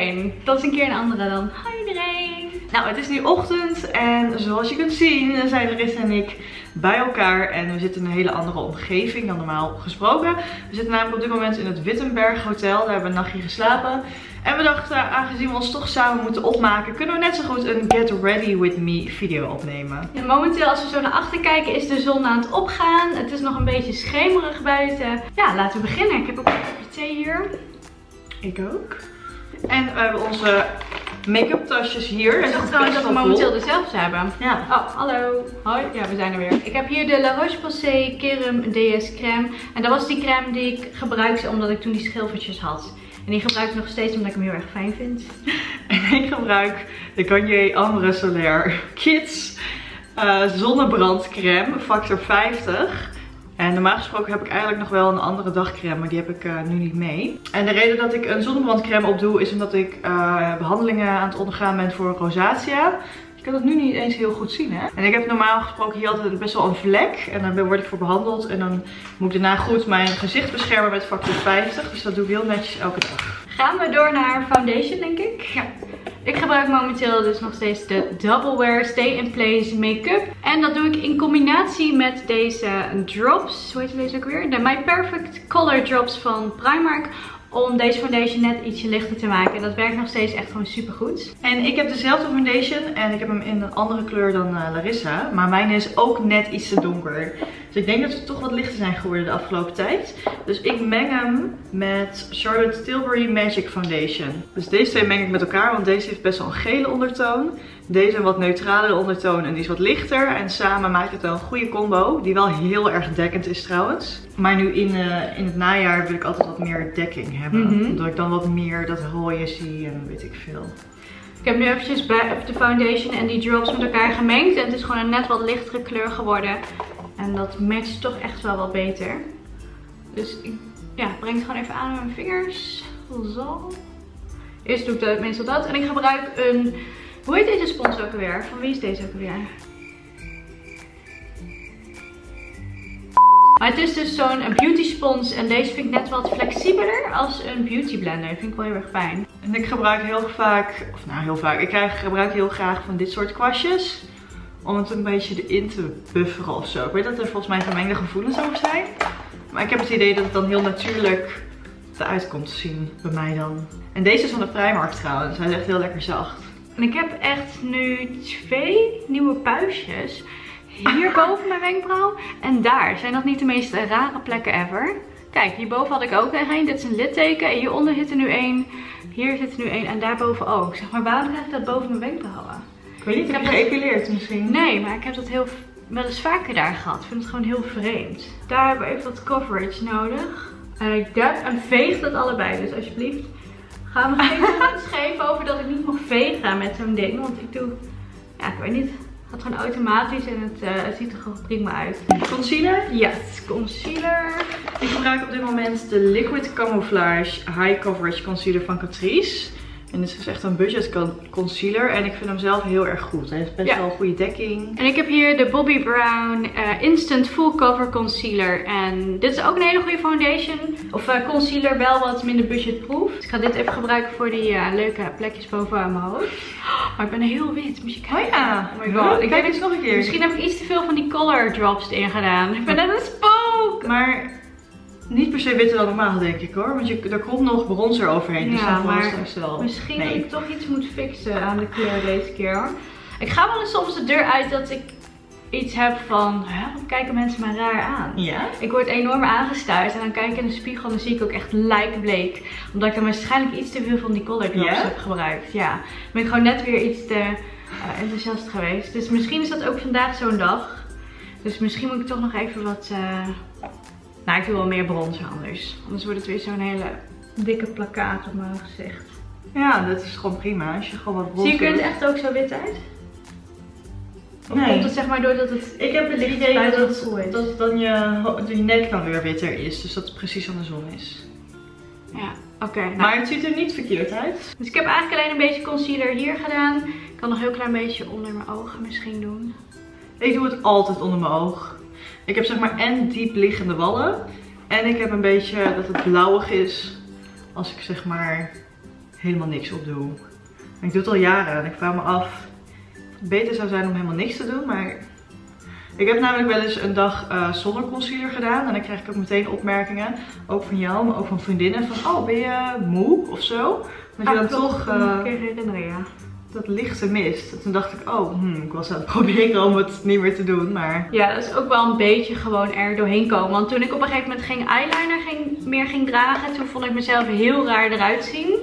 iedereen. Dat is een keer een andere dan. Hi iedereen. Nou, het is nu ochtend en zoals je kunt zien zijn Larissa en ik bij elkaar. En we zitten in een hele andere omgeving dan normaal gesproken. We zitten namelijk op dit moment in het Wittenberg Hotel. Daar hebben we een nachtje geslapen. En we dachten, aangezien we ons toch samen moeten opmaken, kunnen we net zo goed een Get Ready With Me video opnemen. Ja, momenteel als we zo naar achter kijken is de zon aan het opgaan. Het is nog een beetje schemerig buiten. Ja, laten we beginnen. Ik heb ook een kopje thee hier. Ik ook. En we hebben onze make-up tasjes hier. Ik zag trouwens dat we momenteel dezelfde hebben. Ja. Oh, hallo. Hoi. Ja, we zijn er weer. Ik heb hier de La Roche-Posay Serum DS crème. En dat was die crème die ik gebruikte omdat ik toen die schilfertjes had. En die gebruik ik nog steeds omdat ik hem heel erg fijn vind. En ik gebruik de Garnier Ambre Solaire Kids zonnebrandcreme, factor 50. En normaal gesproken heb ik eigenlijk nog wel een andere dagcreme, maar die heb ik nu niet mee. En de reden dat ik een zonnebrandcreme opdoe is omdat ik behandelingen aan het ondergaan ben voor rosacea. Je kan dat nu niet eens heel goed zien, hè? En ik heb normaal gesproken hier altijd best wel een vlek. En daar word ik voor behandeld. En dan moet ik daarna goed mijn gezicht beschermen met factor 50. Dus dat doe ik heel netjes elke dag. Gaan we door naar foundation, denk ik? Ja. Ik gebruik momenteel dus nog steeds de Double Wear Stay in Place make-up. En dat doe ik in combinatie met deze drops. Hoe heet deze ook weer? De My Perfect Color Drops van Primark. Om deze foundation net ietsje lichter te maken. En dat werkt nog steeds echt gewoon super goed. En ik heb dezelfde foundation. En ik heb hem in een andere kleur dan Larissa. Maar mijn is ook net iets te donker. Dus ik denk dat ze toch wat lichter zijn geworden de afgelopen tijd. Dus ik meng hem met Charlotte Tilbury Magic Foundation. Dus deze twee meng ik met elkaar. Want deze heeft best wel een gele ondertoon. Deze een wat neutralere ondertoon. En die is wat lichter. En samen maakt het wel een goede combo. Die wel heel erg dekkend is trouwens. Maar nu in het najaar wil ik altijd wat meer dekking hebben. Omdat ik dan wat meer dat rooie zie en weet ik veel. Ik heb nu eventjes de foundation en die drops met elkaar gemengd. En het is gewoon een net wat lichtere kleur geworden. En dat matcht toch echt wel wat beter. Dus ja, breng het gewoon even aan met mijn vingers. Zo. Eerst doe ik meestal dat. En ik gebruik een... Hoe heet deze spons ook alweer? Van wie is deze ook alweer? Maar het is dus zo'n beauty spons en deze vind ik net wat flexibeler als een beauty blender. Dat vind ik wel heel erg fijn. En ik gebruik heel vaak, of nou heel vaak, ik gebruik heel graag van dit soort kwastjes. Om het een beetje erin te bufferen ofzo. Ik weet dat er volgens mij gemengde gevoelens over zijn. Maar ik heb het idee dat het dan heel natuurlijk eruit komt te zien bij mij dan. En deze is van de Primark trouwens. Hij is echt heel lekker zacht. En ik heb echt nu twee nieuwe puistjes. Hier boven mijn wenkbrauw. En daar. Zijn dat niet de meest rare plekken ever? Kijk, hierboven had ik ook een. Dit is een litteken. En hieronder zit er nu één. Hier zit er nu één. En daarboven ook. Zeg maar, waarom krijg ik dat boven mijn wenkbrauwen? Ik weet niet, ik heb je geëpileerd misschien? Nee, maar ik heb dat heel wel eens vaker daar gehad. Ik vind het gewoon heel vreemd. Daar hebben we even wat coverage nodig. En veeg dat allebei. Dus alsjeblieft, ga me geen comments geven over dat ik niet mag vegen met zo'n ding. Want ik doe... Ja, ik weet niet... Het gaat gewoon automatisch en het ziet er gewoon prima uit. Concealer? Ja, yes, concealer. Ik gebruik op dit moment de Liquid Camouflage High Coverage Concealer van Catrice. En dit is dus echt een budget concealer. En ik vind hem zelf heel erg goed. Hij heeft best wel goede dekking. En ik heb hier de Bobbi Brown Instant Full Cover Concealer. En dit is ook een hele goede foundation. Of concealer, wel wat minder budgetproof. Dus ik ga dit even gebruiken voor die leuke plekjes bovenaan mijn hoofd. Maar ik ben heel wit. Moet je kijken. Oh ja. Oh my god. Ik kijk eens nog een keer. Misschien heb ik iets te veel van die color drops erin gedaan. Ik ben net een spook. Maar... Niet per se witter dan normaal, denk ik hoor. Want er komt nog bronzer overheen. Dus ja, maar misschien dat ik toch iets moet fixen aan de kleur deze keer hoor. Ik ga wel eens soms de deur uit dat ik iets heb van... Waarom kijken mensen mij raar aan? Ja? Ik word enorm aangestuurd. En dan kijk ik in de spiegel en dan zie ik ook echt lijkbleek. Omdat ik dan waarschijnlijk iets te veel van die color drops heb gebruikt. Ja. Dan ben ik gewoon net weer iets te enthousiast geweest. Dus misschien is dat ook vandaag zo'n dag. Dus misschien moet ik toch nog even wat... Nou, ik doe wel meer bronzer anders. Anders wordt het weer zo'n hele dikke plakkaat op mijn gezicht. Ja, dat is gewoon prima. Als je gewoon wat bronzer... Zie je het echt ook zo wit uit? Of komt het zeg maar doordat het... Ik heb het idee dat dan je nek dan weer witter is. Dus dat het precies andersom is. Ja, oké. Nou. Maar het ziet er niet verkeerd uit. Dus ik heb eigenlijk alleen een beetje concealer hier gedaan. Ik kan nog een heel klein beetje onder mijn ogen misschien doen. Ik doe het altijd onder mijn oog. Ik heb zeg maar en diep liggende wallen. En ik heb een beetje dat het blauwig is. Als ik zeg maar helemaal niks op doe. En ik doe het al jaren en ik vraag me af of het beter zou zijn om helemaal niks te doen, maar... Ik heb namelijk wel eens een dag zonder concealer gedaan en dan krijg ik ook meteen opmerkingen, ook van jou, maar ook van vriendinnen, van oh, ben je moe of zo? Dat je dan toch een keer herinneren, ja. Dat lichte mist. Toen dacht ik, oh, ik was aan het proberen om het niet meer te doen, maar... Ja, dat is ook wel een beetje gewoon er doorheen komen. Want toen ik op een gegeven moment geen eyeliner meer ging dragen, toen vond ik mezelf heel raar eruit zien.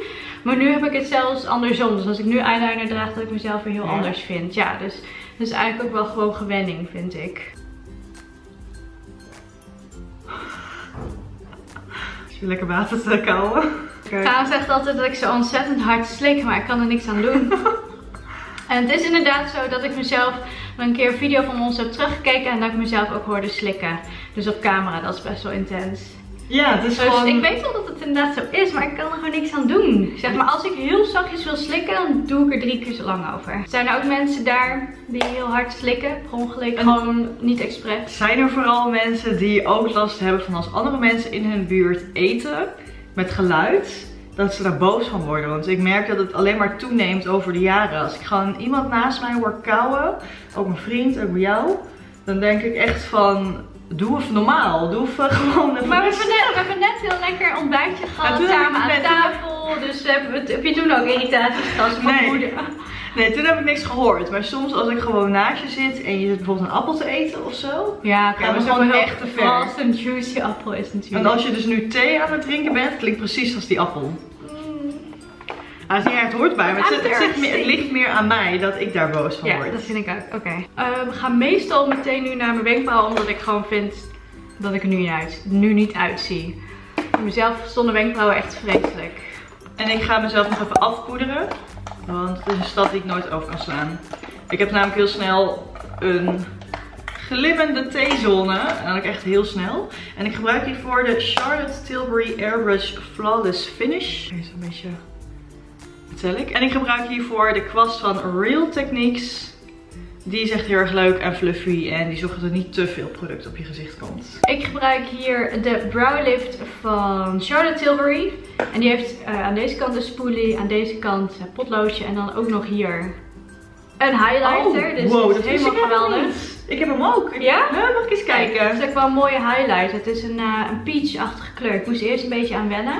Maar nu heb ik het zelfs andersom. Dus als ik nu eyeliner draag, dat ik mezelf weer heel anders vind. Ja, dus dat is eigenlijk ook wel gewoon gewenning, vind ik. Als je lekker water te kauwen. Karen zegt altijd dat ik zo ontzettend hard slik, maar ik kan er niks aan doen. En het is inderdaad zo dat ik mezelf een keer een video van ons heb teruggekeken en dat ik mezelf ook hoorde slikken. Dus op camera, dat is best wel intens. Ja, het is dus gewoon... Ik weet wel dat het inderdaad zo is, maar ik kan er gewoon niks aan doen. Zeg maar, als ik heel zachtjes wil slikken, dan doe ik er 3 keer zo lang over. Zijn er ook mensen daar die heel hard slikken? Per ongeluk, gewoon niet expres. Zijn er vooral mensen die ook last hebben van als andere mensen in hun buurt eten met geluid, dat ze daar boos van worden? Want ik merk dat het alleen maar toeneemt over de jaren. Als ik gewoon iemand naast mij hoor kauwen, ook mijn vriend, ook bij jou, dan denk ik echt van... Doe even normaal, doe even gewoon even. Maar we hebben net heel lekker ontbijtje gehad samen aan tafel, dus heb je toen ook irritaties gehad van mijn moeder? Nee, toen heb ik niks gehoord. Maar soms als ik gewoon naast je zit en je zit bijvoorbeeld een appel te eten of zo. Ja, oké, dat is gewoon echt te ver. Als een juicy appel is natuurlijk. En als je dus nu thee aan het drinken bent, klinkt precies als die appel. Nou, het hoort bij, maar het ligt meer aan mij dat ik daar boos van word. Ja, dat vind ik ook. Oké. We gaan meestal meteen nu naar mijn wenkbrauwen, omdat ik gewoon vind dat ik er nu niet uitzie. Mezelf zonder wenkbrauwen echt vreselijk. En ik ga mezelf nog even afpoederen, want het is een stad die ik nooit over kan slaan. Ik heb namelijk heel snel een glimmende T-zone, en dan echt heel snel. En ik gebruik hiervoor de Charlotte Tilbury Airbrush Flawless Finish. Even een beetje... En ik gebruik hiervoor de kwast van Real Techniques. Die is echt heel erg leuk en fluffy en die zorgt dat er niet te veel product op je gezicht komt. Ik gebruik hier de Brow Lift van Charlotte Tilbury. En die heeft aan deze kant een spoelie, aan deze kant een potloodje en dan ook nog hier een highlighter. Oh, dus wow, dat is helemaal geweldig. Ik heb hem ook. Ja? Mag ik eens kijken? Het is ook wel een mooie highlighter. Het is een peach-achtige kleur. Ik moest eerst een beetje aan wennen.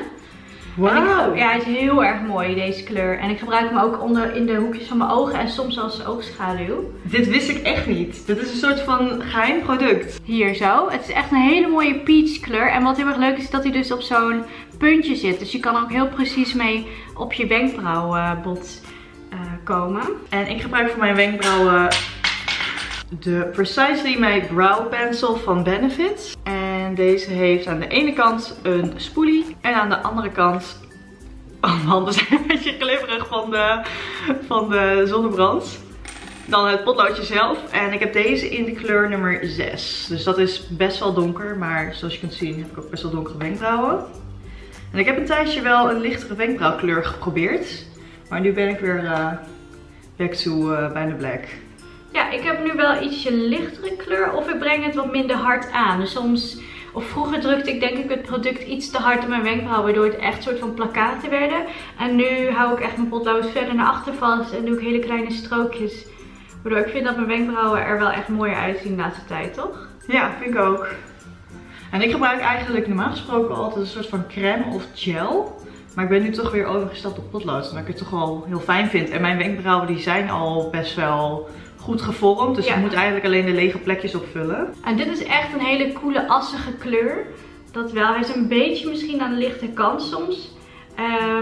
Wauw. Ja, hij is heel erg mooi, deze kleur. En ik gebruik hem ook in de hoekjes van mijn ogen en soms als oogschaduw. Dit wist ik echt niet. Dit is een soort van geheim product. Hier zo. Het is echt een hele mooie peach kleur. En wat heel erg leuk is, dat hij dus op zo'n puntje zit. Dus je kan ook heel precies mee op je wenkbrauwbot komen. En ik gebruik voor mijn wenkbrauwen de Precisely My Brow Pencil van Benefit. En deze heeft aan de ene kant een spoelie en aan de andere kant... Oh, mijn handen zijn een beetje glibberig van de zonnebrand. Dan het potloodje zelf. En ik heb deze in de kleur nummer 6. Dus dat is best wel donker, maar zoals je kunt zien heb ik ook best wel donkere wenkbrauwen. En ik heb een tijdje wel een lichtere wenkbrauwkleur geprobeerd. Maar nu ben ik weer back to bijna black. Ja, ik heb nu wel ietsje lichtere kleur of ik breng het wat minder hard aan. Dus soms, of vroeger drukte ik denk ik het product iets te hard op mijn wenkbrauw, waardoor het echt soort van plakkaten werden. En nu hou ik echt mijn potlood verder naar achter vast en doe ik hele kleine strookjes. Waardoor ik vind dat mijn wenkbrauwen er wel echt mooier uitzien de laatste tijd, toch? Ja, vind ik ook. En ik gebruik eigenlijk normaal gesproken altijd een soort van crème of gel. Maar ik ben nu toch weer overgestapt op potlood, omdat ik het toch wel heel fijn vind. En mijn wenkbrauwen die zijn al best wel... goed gevormd, dus je moet eigenlijk alleen de lege plekjes opvullen. En dit is echt een hele coole assige kleur. Dat wel. Hij is een beetje misschien aan de lichte kant soms.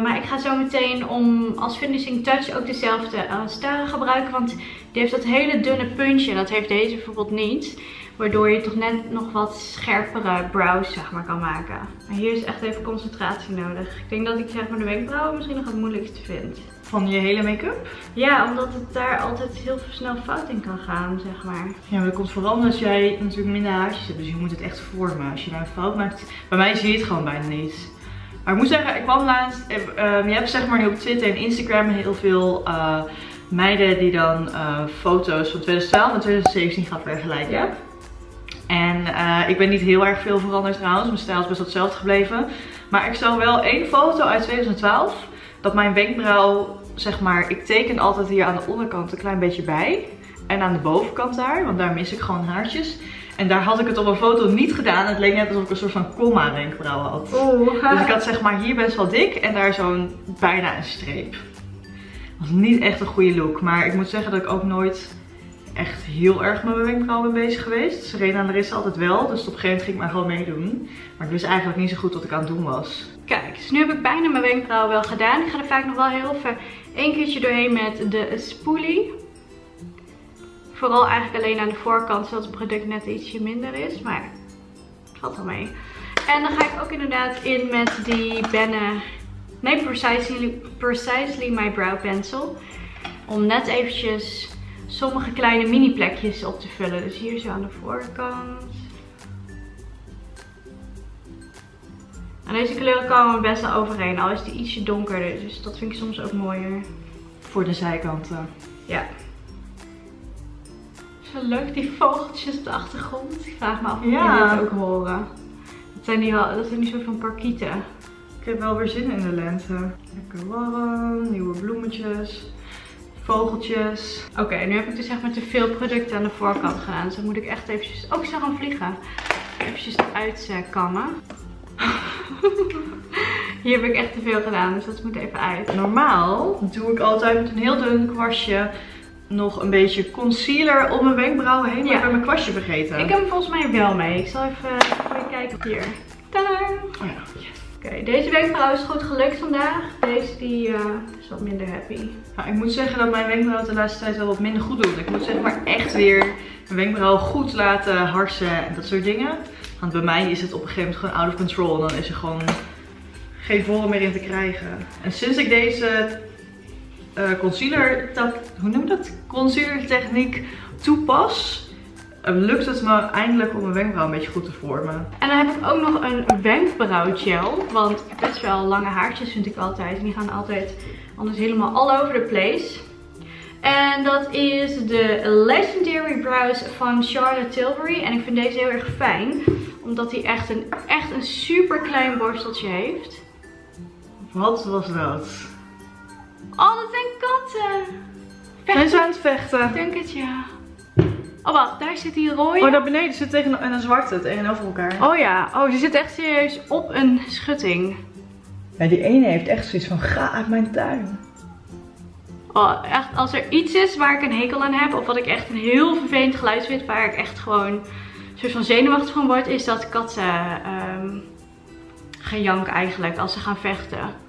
Maar ik ga zo meteen om als finishing touch ook dezelfde als Tara gebruiken. Want die heeft dat hele dunne puntje en dat heeft deze bijvoorbeeld niet. Waardoor je toch net nog wat scherpere brows zeg maar kan maken. Maar hier is echt even concentratie nodig. Ik denk dat ik zeg maar de wenkbrauwen misschien nog het moeilijkste vind. Van je hele make-up? Ja, omdat het daar altijd heel snel fout in kan gaan, zeg maar. Ja, maar dat komt vooral omdat jij natuurlijk minder haartjes hebt. Dus je moet het echt vormen. Als je nou een fout maakt... Bij mij zie je het gewoon bijna niet. Maar ik moet zeggen, ik kwam laatst... je hebt zeg maar nu op Twitter en Instagram heel veel... meiden die dan foto's van 2012 en 2017 gaan vergelijken. Ja. En ik ben niet heel erg veel veranderd trouwens. Mijn stijl is best wel hetzelfde gebleven. Maar ik zag wel één foto uit 2012... dat mijn wenkbrauw, zeg maar, ik teken altijd hier aan de onderkant een klein beetje bij. En aan de bovenkant daar, want daar mis ik gewoon haartjes. En daar had ik het op een foto niet gedaan. Het leek net alsof ik een soort van komma wenkbrauw had. Oh, dus ik had, zeg maar, hier best wel dik en daar zo'n bijna een streep. Dat was niet echt een goede look. Maar ik moet zeggen dat ik ook nooit echt heel erg met mijn wenkbrauwen ben bezig geweest. Serena en Larissa altijd wel. Dus op een gegeven moment ging ik maar gewoon meedoen. Maar ik wist eigenlijk niet zo goed wat ik aan het doen was. Kijk, dus nu heb ik bijna mijn wenkbrauwen wel gedaan. Ik ga er vaak nog wel heel even één keertje doorheen met de spoelie. Vooral eigenlijk alleen aan de voorkant, zodat het product net ietsje minder is. Maar het valt wel mee. En dan ga ik ook inderdaad in met die Precisely My Brow Pencil. Om net eventjes sommige kleine mini plekjes op te vullen. Dus hier zo aan de voorkant. En deze kleuren komen best wel overheen. Al is die ietsje donkerder. Dus dat vind ik soms ook mooier. Voor de zijkanten. Ja. Zo leuk, die vogeltjes op de achtergrond. Ik vraag me af of jullie dat ook horen. Dat zijn die soort van parkieten. Ik heb wel weer zin in de lente. Lekker warm, nieuwe bloemetjes, vogeltjes. Oké, nu heb ik dus echt maar te veel producten aan de voorkant gedaan. Dus dan moet ik echt eventjes... Oh, ik zag hem vliegen. Eventjes eruit kammen. Hier heb ik echt te veel gedaan, dus dat moet even uit. Normaal doe ik altijd met een heel dun kwastje nog een beetje concealer om mijn wenkbrauwen heen. Maar ik heb mijn kwastje vergeten. Ik heb hem volgens mij wel mee. Ik zal even voor je kijken. Hier. Tadaa! Oh ja, yes. Oké, deze wenkbrauw is goed gelukt vandaag. Deze is wat minder happy. Nou, ik moet zeggen dat mijn wenkbrauw de laatste tijd wel wat minder goed doet. Ik moet zeg maar echt weer mijn wenkbrauw goed laten harsen en dat soort dingen. Want bij mij is het op een gegeven moment gewoon out of control. En dan is er gewoon geen vorm meer in te krijgen. En sinds ik deze concealer techniek toepas, lukt het me eindelijk om mijn wenkbrauw een beetje goed te vormen. En dan heb ik ook nog een wenkbrauwgel, want best wel lange haartjes vind ik altijd en die gaan altijd anders helemaal all over the place. En dat is de Legendary Brows van Charlotte Tilbury en ik vind deze heel erg fijn, omdat hij echt een super klein borsteltje heeft. Wat was dat? Oh, dat zijn katten! Vechten. Ze zijn aan het vechten. Ik denk het, ja. Oh, wacht. Daar zit die rode. Oh, daar beneden zit een zwarte tegenover elkaar. Oh ja. Oh, die zit echt serieus op een schutting. Ja, die ene heeft echt zoiets van, ga uit mijn tuin. Oh, echt. Als er iets is waar ik een hekel aan heb, of wat ik echt een heel vervelend geluid vind, waar ik echt gewoon een soort van zenuwachtig van word, is dat katten gejank eigenlijk, als ze gaan vechten.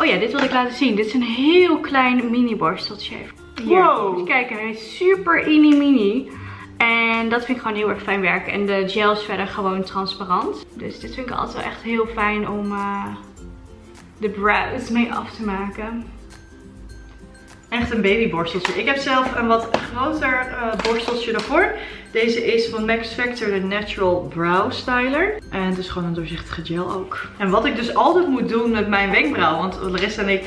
Oh ja, dit wil ik laten zien. Dit is een heel klein mini borsteltje. Hier, wow. Kijk, hij is super mini. En dat vind ik gewoon heel erg fijn werken. En de gel is verder gewoon transparant. Dus dit vind ik altijd wel echt heel fijn om de brows mee af te maken. Echt een babyborsteltje. Ik heb zelf een wat groter borsteltje daarvoor. Deze is van Max Factor, de Natural Brow Styler. En het is gewoon een doorzichtige gel ook. En wat ik dus altijd moet doen met mijn wenkbrauw, want Larissa en ik,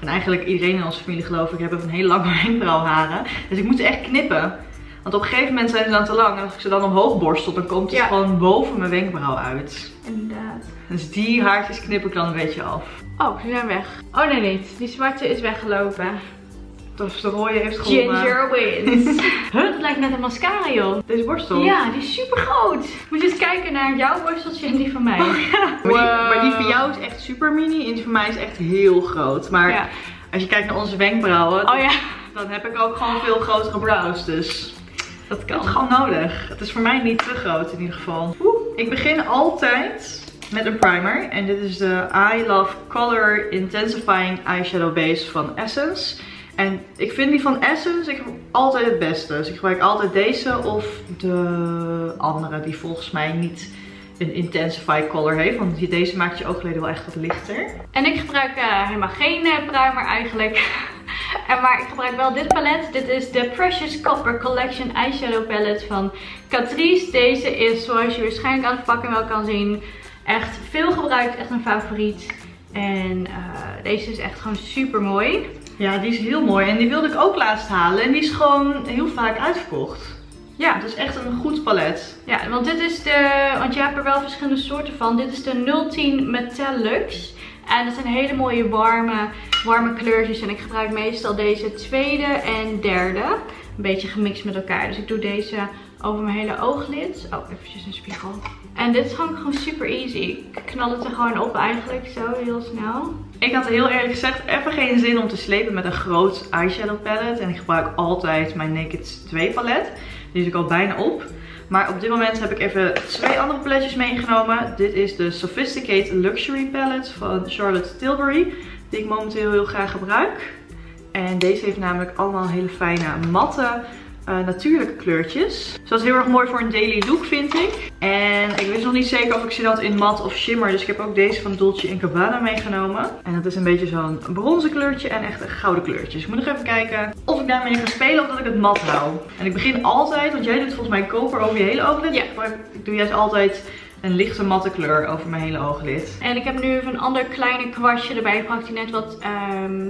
en eigenlijk iedereen in onze familie geloof ik, hebben een heel lange wenkbrauwharen. Dus ik moet ze echt knippen. Want op een gegeven moment zijn ze dan te lang. En als ik ze dan omhoog borstel, dan komt het gewoon boven mijn wenkbrauw uit. Inderdaad. Dus die haartjes knip ik dan een beetje af. Oh, ze zijn weg. Oh nee, niet. Die zwarte is weggelopen. Of de rode heeft gewonnen. Ginger wins. Het lijkt net een mascara, joh. Deze borstel? Ja, die is super groot. Moet je eens kijken naar jouw borsteltje en die van mij. Oh, ja. Wow. Maar die van jou is echt super mini en die van mij is echt heel groot. Maar als je kijkt naar onze wenkbrauwen, dan heb ik ook gewoon veel grotere brows. Dus dat kan gewoon nodig. Het is voor mij niet te groot in ieder geval. Ik begin altijd met een primer. En dit is de I Love Color Intensifying Eyeshadow Base van Essence. En ik vind die van Essence, ik heb altijd het beste. Dus ik gebruik altijd deze of de andere die volgens mij niet een intensify color heeft. Want deze maakt je oogleden wel echt wat lichter. En ik gebruik helemaal geen primer eigenlijk. Maar ik gebruik wel dit palet. Dit is de Precious Copper Collection Eyeshadow Palette van Catrice. Deze is, zoals je waarschijnlijk aan de verpakking wel kan zien, echt veel gebruikt. Echt een favoriet. En deze is echt gewoon super mooi. Ja, die is heel mooi en die wilde ik ook laatst halen en die is gewoon heel vaak uitverkocht. Ja, het is echt een goed palet. Ja, want dit is want je hebt er wel verschillende soorten van. Dit is de 010 Metalux En dat zijn hele mooie warme kleurtjes. En ik gebruik meestal deze tweede en derde. Een beetje gemixt met elkaar. Dus ik doe deze over mijn hele ooglid. Oh, eventjes een spiegel. En dit is gewoon super easy. Ik knal het er gewoon op eigenlijk zo heel snel. Ik had heel eerlijk gezegd even geen zin om te slepen met een groot eyeshadow palette. En ik gebruik altijd mijn Naked 2 palet. Die zit ik al bijna op. Maar op dit moment heb ik even twee andere paletjes meegenomen. Dit is de Sophisticated Luxury palette van Charlotte Tilbury. Die ik momenteel heel graag gebruik. En deze heeft namelijk allemaal hele fijne matte natuurlijke kleurtjes. Dus dat is heel erg mooi voor een daily look, vind ik. En ik wist nog niet zeker of ik zin had in mat of shimmer. Dus ik heb ook deze van Dolce & Gabbana meegenomen. En dat is een beetje zo'n bronzen kleurtje en echt een gouden kleurtje. Dus ik moet nog even kijken of ik daarmee ga spelen of dat ik het mat hou. En ik begin altijd, want jij doet volgens mij koper over je hele ooglid. Ja. Maar ik doe juist altijd een lichte matte kleur over mijn hele ooglid. En ik heb nu even een ander kleine kwastje erbij gepakt die net wat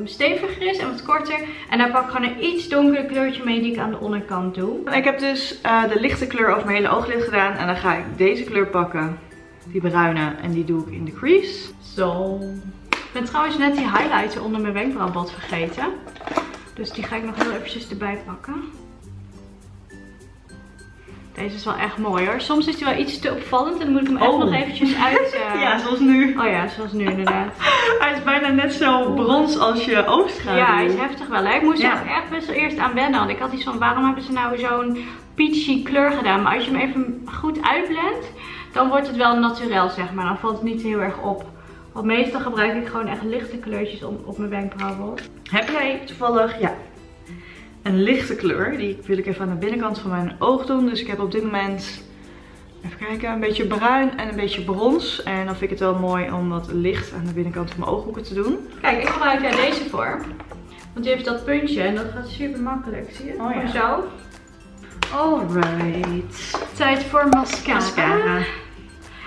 steviger is en wat korter. En daar pak ik gewoon een iets donkerder kleurtje mee die ik aan de onderkant doe. Ik heb dus de lichte kleur over mijn hele ooglid gedaan. En dan ga ik deze kleur pakken, die bruine. En die doe ik in de crease. Zo. Ik ben trouwens net die highlighter onder mijn wenkbrauwbad vergeten. Dus die ga ik nog heel eventjes erbij pakken. Deze is wel echt mooi hoor. Soms is hij wel iets te opvallend en dan moet ik hem echt nog eventjes uit... Ja, zoals nu. Oh ja, zoals nu inderdaad. Hij is bijna net zo brons als je oogst gaat. Ja, hij is heftig wel. Hè? Ik moest er echt best wel eerst aan wennen. Want ik had iets van, waarom hebben ze nou zo'n peachy kleur gedaan? Maar als je hem even goed uitblendt, dan wordt het wel naturel zeg maar. Dan valt het niet heel erg op. Want meestal gebruik ik gewoon echt lichte kleurtjes op mijn wenkbrauwen. Heb jij toevallig... Ja. Een lichte kleur, die wil ik even aan de binnenkant van mijn oog doen. Dus ik heb op dit moment, even kijken, een beetje bruin en een beetje brons. En dan vind ik het wel mooi om wat licht aan de binnenkant van mijn ooghoeken te doen. Kijk, ik gebruik daar deze voor. Want die heeft dat puntje en dat gaat super makkelijk, zie je? Oh ja. Zo. Alright. Tijd voor mascara.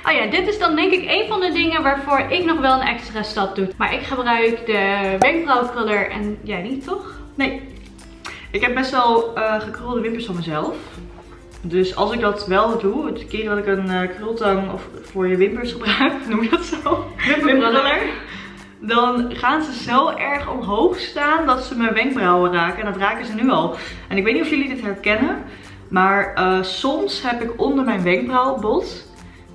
Oh ja, dit is dan denk ik een van de dingen waarvoor ik nog wel een extra stap doe. Maar ik gebruik de wenkbrauwcruller en jij niet, toch? Nee. Ik heb best wel gekrulde wimpers van mezelf. Dus als ik dat wel doe, het keer dat ik een krultang of voor je wimpers gebruik, noem je dat zo? Wimperkruller. Dan gaan ze zo erg omhoog staan dat ze mijn wenkbrauwen raken. En dat raken ze nu al. En ik weet niet of jullie dit herkennen. Maar soms heb ik onder mijn wenkbrauwbot,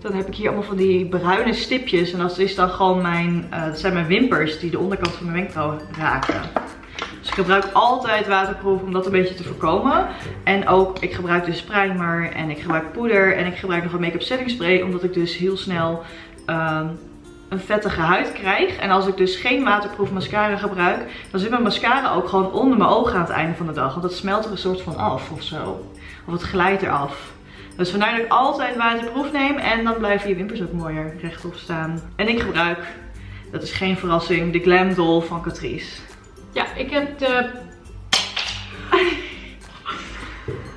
dan heb ik hier allemaal van die bruine stipjes. En dat is dan gewoon mijn, dat zijn mijn wimpers die de onderkant van mijn wenkbrauw raken. Dus ik gebruik altijd waterproof om dat een beetje te voorkomen. En ook, ik gebruik dus primer en ik gebruik poeder en ik gebruik nog een make-up setting spray. Omdat ik dus heel snel een vettige huid krijg. En als ik dus geen waterproof mascara gebruik, dan zit mijn mascara ook gewoon onder mijn ogen aan het einde van de dag. Want dat smelt er een soort van af of zo. Of het glijdt eraf. Dus vandaar dat ik altijd waterproof neem en dan blijven je wimpers ook mooier rechtop staan. En ik gebruik, dat is geen verrassing, de Glam Doll van Catrice. Ja, ik heb de...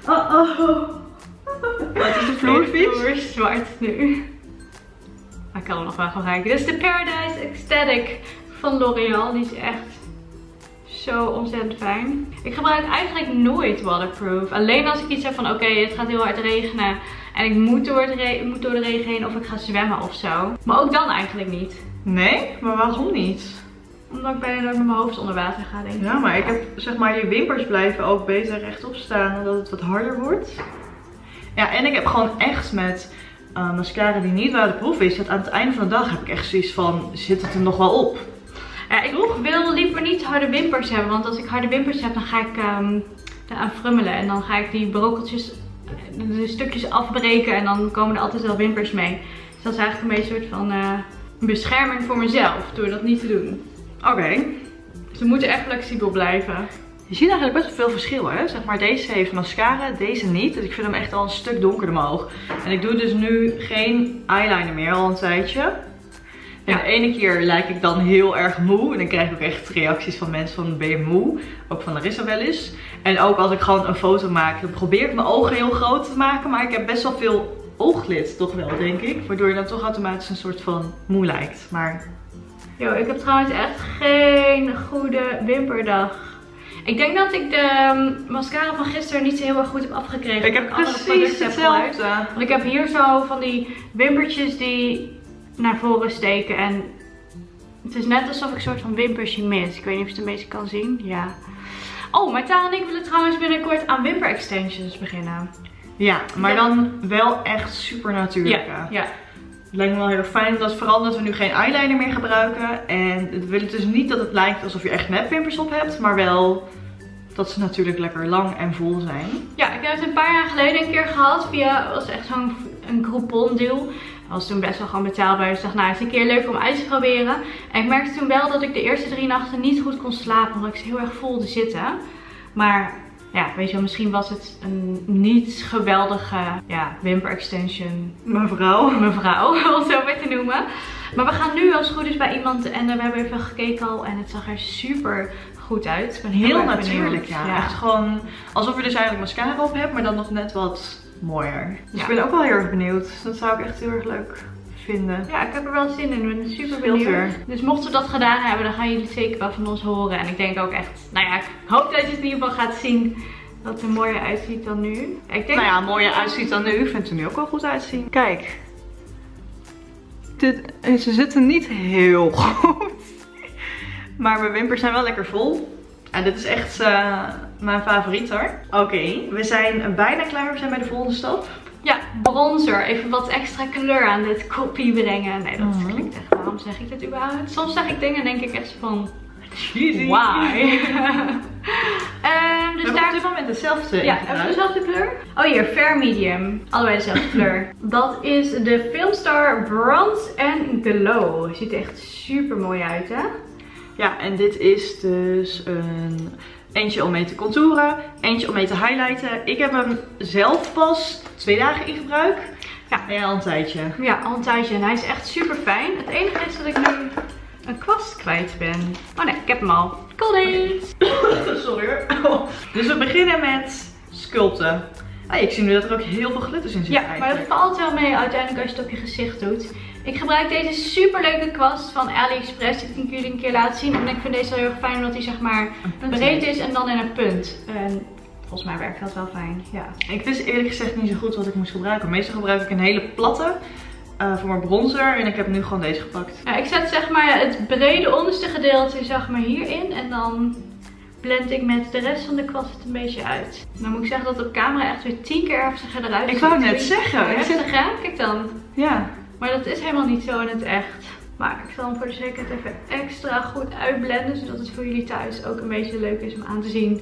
Wat is de vloerfiets? De vloer is zwart nu. Maar ik kan hem nog wel gebruiken. Dit is de Paradise Ecstatic van L'Oreal. Die is echt zo ontzettend fijn. Ik gebruik eigenlijk nooit waterproof. Alleen als ik iets heb van oké, het gaat heel hard regenen. En ik moet door de regen heen of ik ga zwemmen of zo. Maar ook dan eigenlijk niet. Nee? Maar waarom niet? Omdat ik bijna met mijn hoofd onder water ga, denk ik. Ja, maar ik heb, zeg maar, je wimpers blijven ook beter rechtop staan, omdat het wat harder wordt. Ja, en ik heb gewoon echt met mascara die niet waterproof is, dat aan het einde van de dag heb ik echt zoiets van, zit het er nog wel op? Ja, ik wil liever niet harde wimpers hebben, want als ik harde wimpers heb, dan ga ik eraan frummelen. En dan ga ik die brokeltjes, de stukjes afbreken en dan komen er altijd wel wimpers mee. Dus dat is eigenlijk een beetje een soort van bescherming voor mezelf, door dat niet te doen. Oké. Ze moeten echt flexibel blijven. Je ziet eigenlijk best wel veel verschil, hè. Zeg maar, deze heeft mascara, deze niet. Dus ik vind hem echt al een stuk donkerder omhoog. En ik doe dus nu geen eyeliner meer al een tijdje. En de ene keer lijk ik dan heel erg moe. En dan krijg ik ook echt reacties van mensen van, ben je moe? Ook van Larissa wel eens. En ook als ik gewoon een foto maak, dan probeer ik mijn ogen heel groot te maken. Maar ik heb best wel veel ooglid, toch wel, denk ik. Waardoor je dan toch automatisch een soort van moe lijkt. Maar... Yo, ik heb trouwens echt geen goede wimperdag. Ik denk dat ik de mascara van gisteren niet zo heel erg goed heb afgekregen. Ik heb precies hetzelfde. Want ik heb hier zo van die wimpertjes die naar voren steken. En Het is net alsof ik een soort van wimpersje mis. Ik weet niet of je het een beetje kan zien. Ja. Oh, maar Tara en ik willen trouwens binnenkort aan wimper extensions beginnen. Ja, maar dan wel echt super natuurlijk. Ja, ja. Het lijkt me wel heel erg fijn, dat vooral omdat we nu geen eyeliner meer gebruiken. En we willen dus niet dat het lijkt alsof je echt nepwimpers op hebt, maar wel dat ze natuurlijk lekker lang en vol zijn. Ja, ik heb het een paar jaar geleden een keer gehad via, was echt zo'n Groupon deal. Dat was toen best wel gewoon betaalbaar. Dus ik dacht, nou, het is een keer leuk om uit te proberen. En ik merkte toen wel dat ik de eerste 3 nachten niet goed kon slapen, omdat ik ze heel erg voelde zitten. Maar ja, weet je wel, misschien was het een niet geweldige wimper extension. Mevrouw, om het zo maar te noemen. Maar we gaan nu als het goed is bij iemand en we hebben even gekeken al en het zag er super goed uit. Ik ben heel natuurlijk, ja. Echt gewoon alsof je dus eigenlijk mascara op hebt, maar dan nog net wat mooier. Dus ja. Ik ben ook wel heel erg benieuwd. Dat zou ik echt heel erg leuk vinden. Ja, ik heb er wel zin in. Ik ben super benieuwd. Dus mochten we dat gedaan hebben, dan gaan jullie zeker wel van ons horen. En ik denk ook echt, nou ja, ik hoop dat je het in ieder geval gaat zien dat er mooier uitziet dan nu. Ik denk nou ja, mooier uitziet dan nu. Ik vind het er nu ook wel goed uitzien. Kijk. Ze zitten niet heel goed. Maar mijn wimpers zijn wel lekker vol. En dit is echt mijn favoriet hoor. Oké, we zijn bijna klaar. We zijn bij de volgende stap. Ja, bronzer. Even wat extra kleur aan dit kopje brengen. Nee, dat klinkt echt. Waarom zeg ik dat überhaupt? Soms zeg ik dingen en denk ik echt van... Cheesy. Why? Dus we hebben op dit moment hetzelfde. Ja, even dezelfde kleur. Oh hier, Fair Medium. Allebei dezelfde kleur. Dat is de Filmstar Bronze and Glow. Ziet er echt super mooi uit, hè? Ja, en dit is dus een... Eentje om mee te contouren, eentje om mee te highlighten. Ik heb hem zelf pas 2 dagen in gebruik. Ja, en al een tijdje. Ja, al een tijdje. En hij is echt super fijn. Het enige is dat ik nu een kwast kwijt ben. Oh nee, ik heb hem al. Collea's! Sorry hoor. Dus we beginnen met sculpten. Ah, ik zie nu dat er ook heel veel glitters in zitten. Ja, maar dat valt wel mee uiteindelijk als je het op je gezicht doet. Ik gebruik deze super leuke kwast van AliExpress. Die kan ik jullie een keer laten zien. En ik vind deze wel heel erg fijn omdat hij zeg maar breed is en dan in een punt. En volgens mij werkt dat wel fijn. Ja. Ik wist eerlijk gezegd niet zo goed wat ik moest gebruiken. Meestal gebruik ik een hele platte voor mijn bronzer. En ik heb nu gewoon deze gepakt. Ja, ik zet zeg maar het brede onderste gedeelte zeg maar hierin. En dan blend ik met de rest van de kwast het een beetje uit. Dan moet ik zeggen dat op camera echt weer 10 keer heftiger eruit ziet. Ik wou net zeggen. Heftiger, kijk dan. Ja. Maar dat is helemaal niet zo in het echt. Maar ik zal hem voor de zekerheid even extra goed uitblenden. Zodat het voor jullie thuis ook een beetje leuk is om aan te zien.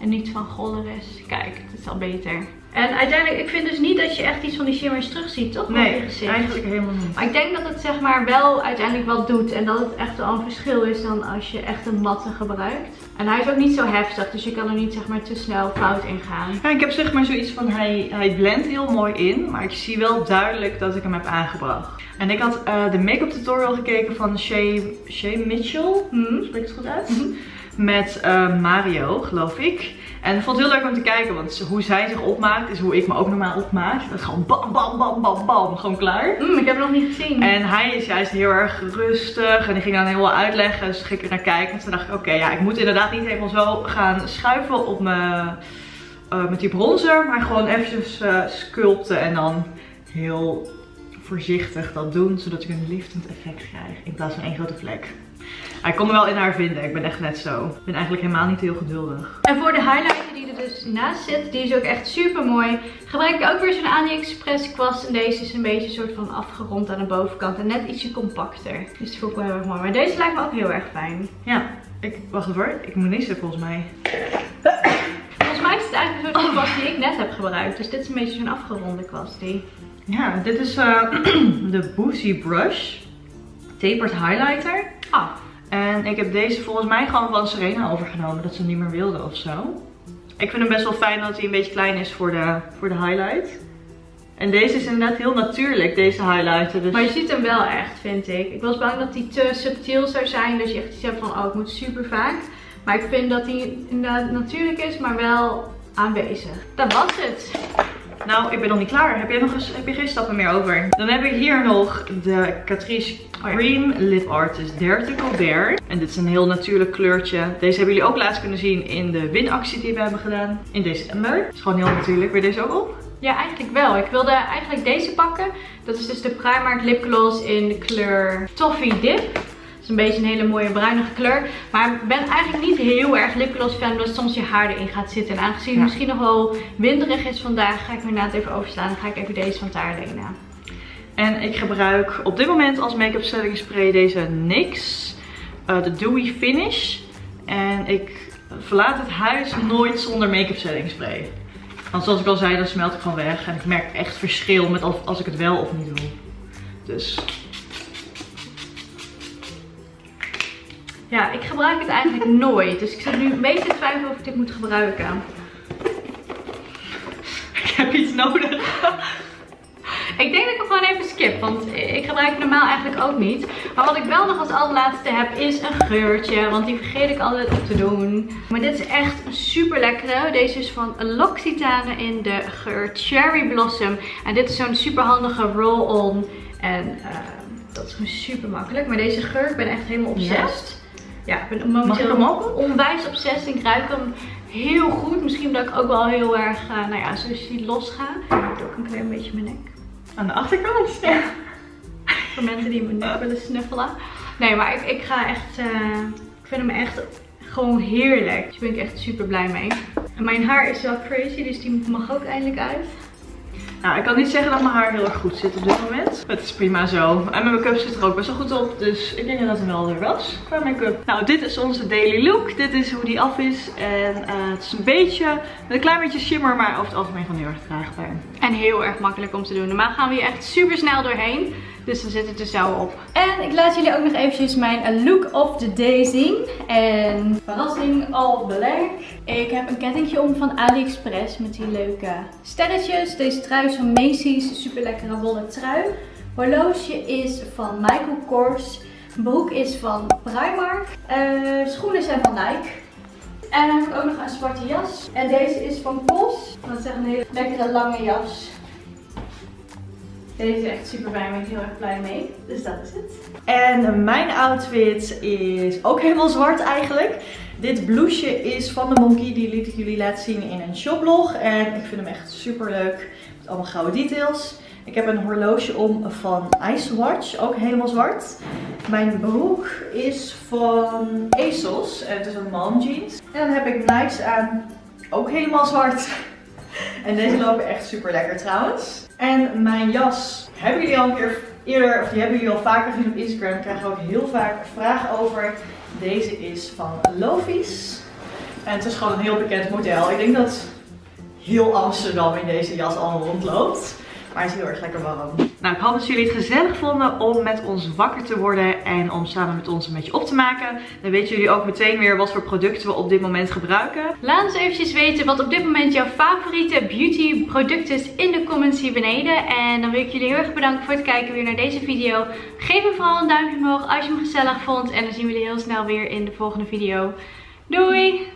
En niet van golleres. Kijk, het is al beter. En uiteindelijk, ik vind dus niet dat je echt iets van die shimmers terugziet, toch? Nee, op je gezicht. Eigenlijk helemaal niet. Maar ik denk dat het zeg maar wel uiteindelijk wat doet. En dat het echt wel een verschil is dan als je echt een matte gebruikt. En hij is ook niet zo heftig, dus je kan er niet zeg maar te snel fout in gaan. Ja, ik heb zeg maar zoiets van, hij blendt heel mooi in. Maar ik zie wel duidelijk dat ik hem heb aangebracht. En ik had de make-up tutorial gekeken van Shea Mitchell. Spreek het goed uit? Met Mario, geloof ik. En ik vond het heel leuk om te kijken, want hoe zij zich opmaakt is hoe ik me ook normaal opmaak. Dat is gewoon bam, bam, bam, bam, bam, gewoon klaar. Ik heb het nog niet gezien. En hij is juist heel erg rustig en die ging dan helemaal uitleggen. Dus ging ik er naar kijken en toen dacht ik, oké, ja, ik moet inderdaad niet helemaal zo gaan schuiven op mijn, met die bronzer. Maar gewoon eventjes sculpten en dan heel voorzichtig dat doen, zodat ik een liftend effect krijg in plaats van één grote vlek. Hij kon me wel in haar vinden. Ik ben echt net zo. Ik ben eigenlijk helemaal niet heel geduldig. En voor de highlighter die er dus naast zit, die is ook echt super mooi. Gebruik ik ook weer zo'n AliExpress kwast. En deze is een beetje een soort van afgerond aan de bovenkant. En net ietsje compacter. Dus die voel ik wel heel erg mooi. Maar deze lijkt me ook heel erg fijn. Ja, wacht even hoor. Ik moet niezen volgens mij. Volgens mij is het eigenlijk een soort van kwast die ik net heb gebruikt. Dus dit is een beetje zo'n afgeronde kwast die. Ja, dit is de Boosie Brush. Tapered highlighter. Ah. En ik heb deze volgens mij gewoon van Serena overgenomen. Dat ze hem niet meer wilde of zo. Ik vind hem best wel fijn dat hij een beetje klein is voor de highlight. En deze is inderdaad heel natuurlijk, deze highlighter. Dus... Maar je ziet hem wel echt, vind ik. Ik was bang dat hij te subtiel zou zijn. Dus je echt iets hebt van, oh, ik moet super vaak. Maar ik vind dat hij inderdaad natuurlijk is, maar wel aanwezig. Dat was het. Nou, ik ben nog niet klaar. Heb je geen stappen meer over? Dan heb ik hier nog de Catrice Cream Lip Artist Dirty Colbert. En dit is een heel natuurlijk kleurtje. Deze hebben jullie ook laatst kunnen zien in de winactie die we hebben gedaan in december. Het is gewoon heel natuurlijk. Wil je deze ook op? Ja, eigenlijk wel. Ik wilde eigenlijk deze pakken. Dat is dus de Primark Lip Gloss in de kleur Toffee Dip. is een beetje een hele mooie bruinige kleur. Maar ik ben eigenlijk niet heel erg lipgloss fan, omdat soms je haar erin gaat zitten. En aangezien het misschien nog wel winderig is vandaag, ga ik me inderdaad even overslaan. Dan ga ik even deze van Tara lenen. En ik gebruik op dit moment als make-up setting spray deze NYX. De Dewy Finish. En ik verlaat het huis nooit zonder make-up setting spray. Want zoals ik al zei, dan smelt ik gewoon weg. En ik merk echt verschil met als ik het wel of niet doe. Dus... ja, ik gebruik het eigenlijk nooit. Dus ik zit nu een beetje te twijfelen of ik dit moet gebruiken. Ik heb iets nodig. Ik denk dat ik hem gewoon even skip, want ik gebruik het normaal eigenlijk ook niet. Maar wat ik wel nog als allerlaatste heb is een geurtje, want die vergeet ik altijd op te doen. Maar dit is echt super lekker. Deze is van L'Occitane in de geur Cherry Blossom. En dit is zo'n super handige roll-on. En dat is gewoon super makkelijk. Maar deze geur, ik ben echt helemaal obsessed. Ja, ik ben momenteel onwijs obsessed. Ik ruik hem heel goed. Misschien dat ik ook wel heel erg, nou ja, zoals die los ga. Ik doe ook een klein beetje mijn nek. Aan de achterkant. Ja. Voor mensen die me net willen snuffelen. Nee, maar ik ga echt... ik vind hem echt gewoon heerlijk. Dus daar ben ik echt super blij mee. En mijn haar is wel crazy, dus die mag ook eindelijk uit. Nou, ik kan niet zeggen dat mijn haar heel erg goed zit op dit moment. Het is prima zo. En mijn make-up zit er ook best wel goed op. Dus ik denk dat het wel weer was qua make-up. Nou, dit is onze daily look. Dit is hoe die af is. En het is een beetje, een klein beetje shimmer, maar over het algemeen gewoon heel erg draagbaar. En heel erg makkelijk om te doen. Normaal gaan we hier echt super snel doorheen. Dus dan zit het er zo op. En ik laat jullie ook nog eventjes mijn look of the day zien. En verrassing, all black. Ik heb een kettingje om van AliExpress met die leuke sterretjes. Deze trui is van Macy's, super lekkere wollen trui. Horloge is van Michael Kors. Broek is van Primark. Schoenen zijn van Nike. En dan heb ik ook nog een zwarte jas. En deze is van Kos. Dat is echt een hele lekkere lange jas. Deze is echt super blij, ben ik heel erg blij mee. Dus dat is het. En mijn outfit is ook helemaal zwart eigenlijk. Dit blouseje is van de Monkey, die liet ik jullie laten zien in een shoplog. En ik vind hem echt super leuk, met allemaal gouden details. Ik heb een horloge om van Icewatch, ook helemaal zwart. Mijn broek is van ASOS, het is een mom jeans. En dan heb ik Nikes aan, ook helemaal zwart. En deze lopen echt super lekker trouwens. En mijn jas hebben jullie al een keer eerder, of die hebben jullie al vaker gezien op Instagram. Ik krijg ook heel vaak vragen over. Deze is van Lovies. En het is gewoon een heel bekend model. Ik denk dat heel Amsterdam in deze jas al rondloopt. Maar hij is heel erg lekker warm. Nou, ik hoop dat jullie het gezellig vonden om met ons wakker te worden en om samen met ons een beetje op te maken. Dan weten jullie ook meteen weer wat voor producten we op dit moment gebruiken. Laat ons eventjes weten wat op dit moment jouw favoriete beauty product is in de comments hier beneden. En dan wil ik jullie heel erg bedanken voor het kijken weer naar deze video. Geef hem vooral een duimpje omhoog als je hem gezellig vond. En dan zien we jullie heel snel weer in de volgende video. Doei!